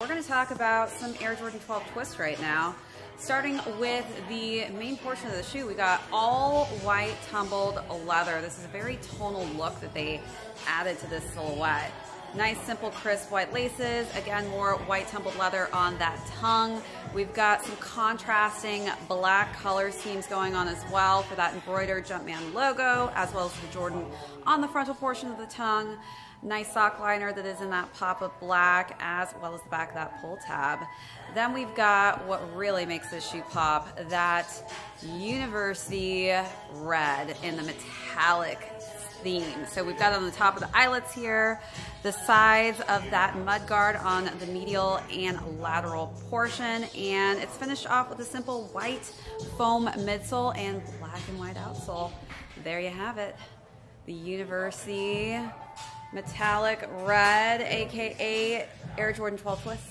We're going to talk about some Air Jordan 12 Twist right now. Starting with the main portion of the shoe, we got all white tumbled leather. This is a very tonal look that they added to this silhouette. Nice, simple, crisp white laces. Again, more white tumbled leather on that tongue. We've got some contrasting black color schemes going on as well for that embroidered Jumpman logo, as well as the Jordan on the frontal portion of the tongue. Nice sock liner that is in that pop of black, as well as the back of that pull tab. Then we've got what really makes this shoe pop, that university red in the metallic theme. So we've got on the top of the eyelets here, the sides of that mud guard on the medial and lateral portion, and it's finished off with a simple white foam midsole and black and white outsole. There you have it. The University Metallic Red, aka Air Jordan 12 Twist.